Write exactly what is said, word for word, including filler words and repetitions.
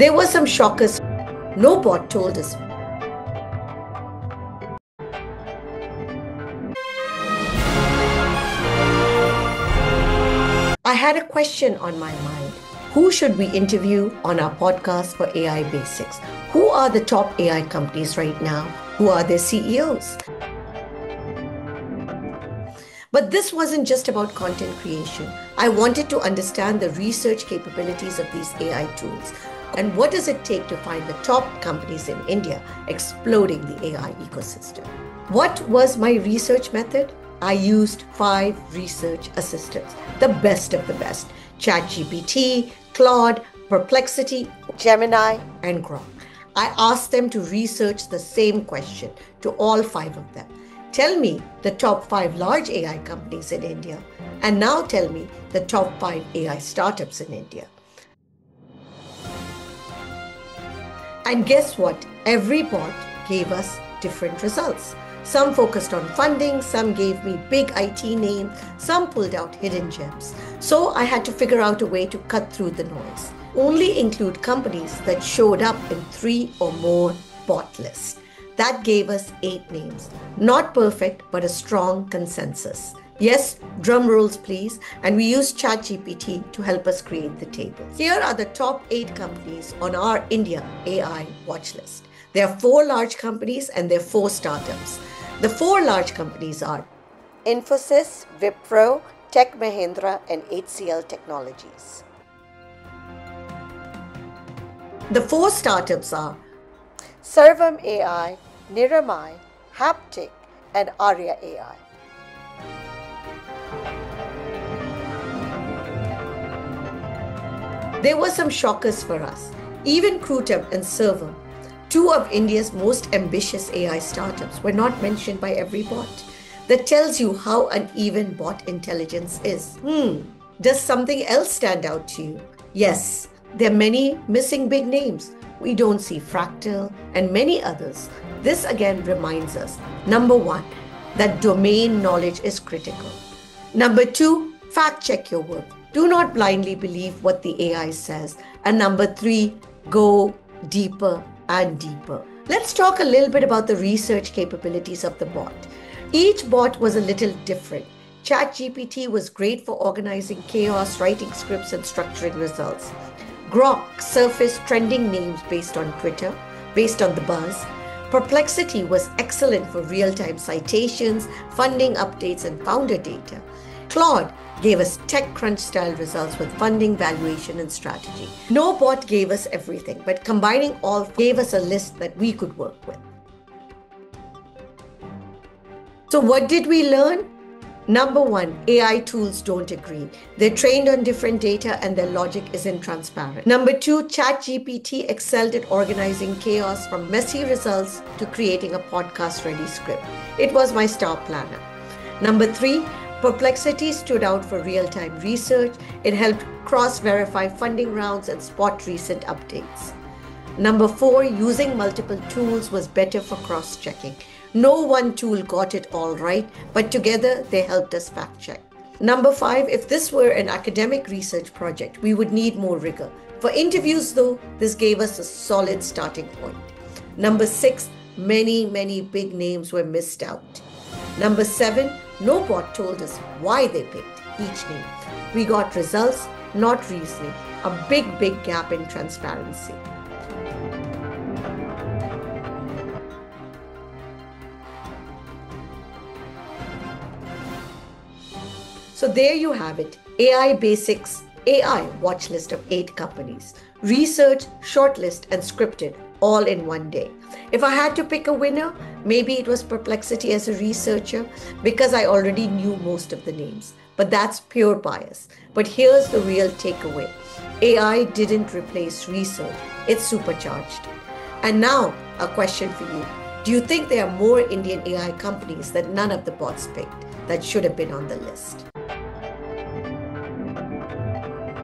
There were some shockers. No bot told us. I had a question on my mind. Who should we interview on our podcast for A I Basics? Who are the top A I companies right now? Who are their C E Os? But this wasn't just about content creation. I wanted to understand the research capabilities of these A I tools. And what does it take to find the top companies in India exploding the A I ecosystem? What was my research method? I used five research assistants, the best of the best. ChatGPT, Claude, Perplexity, Gemini, and Grok. I asked them to research the same question to all five of them. Tell me the top five large A I companies in India, and now tell me the top five A I startups in India. And guess what? Every bot gave us different results. Some focused on funding, some gave me big I T names, some pulled out hidden gems. So I had to figure out a way to cut through the noise. Only include companies that showed up in three or more bot lists. That gave us eight names. Not perfect, but a strong consensus. Yes, drum rolls please. And we used ChatGPT to help us create the table. Here are the top eight companies on our India A I watch list. There are four large companies and there are four startups. The four large companies are Infosys, Wipro, Tech Mahindra, and H C L Technologies. The four startups are Servom A I, Niramai, Haptic, and Aria A I. There were some shockers for us. Even Crewtiv and Servall, two of India's most ambitious A I startups, were not mentioned by every bot. That tells you how uneven bot intelligence is. Hmm, does something else stand out to you? Yes, there are many missing big names. We don't see Fractal and many others. This again reminds us, number one, that domain knowledge is critical. Number two, fact check your work. Do not blindly believe what the A I says. And number three, go deeper and deeper. Let's talk a little bit about the research capabilities of the bot. Each bot was a little different. ChatGPT was great for organizing chaos, writing scripts, and structuring results. Grok surfaced trending names based on Twitter, based on the buzz. Perplexity was excellent for real-time citations, funding updates, and founder data. Claude gave us TechCrunch style results with funding, valuation, and strategy. No bot gave us everything, but combining all gave us a list that we could work with. So what did we learn? Number one, A I tools don't agree. They're trained on different data and their logic isn't transparent. Number two, ChatGPT excelled at organizing chaos from messy results to creating a podcast-ready script. It was my star planner. Number three, Perplexity stood out for real-time research. It helped cross-verify funding rounds and spot recent updates. Number four, using multiple tools was better for cross-checking. No one tool got it all right, but together they helped us fact check. Number five, if this were an academic research project, we would need more rigor. For interviews though, this gave us a solid starting point. Number six, many, many big names were missed out. Number seven, no bot told us why they picked each name. We got results, not reasoning. A big, big gap in transparency. So there you have it, A I Basics, A I watch list of eight companies, research, shortlist, and scripted all in one day. If I had to pick a winner, maybe it was Perplexity as a researcher because I already knew most of the names, but that's pure bias. But here's the real takeaway. A I didn't replace research, it supercharged. And now a question for you. Do you think there are more Indian A I companies that none of the bots picked that should have been on the list?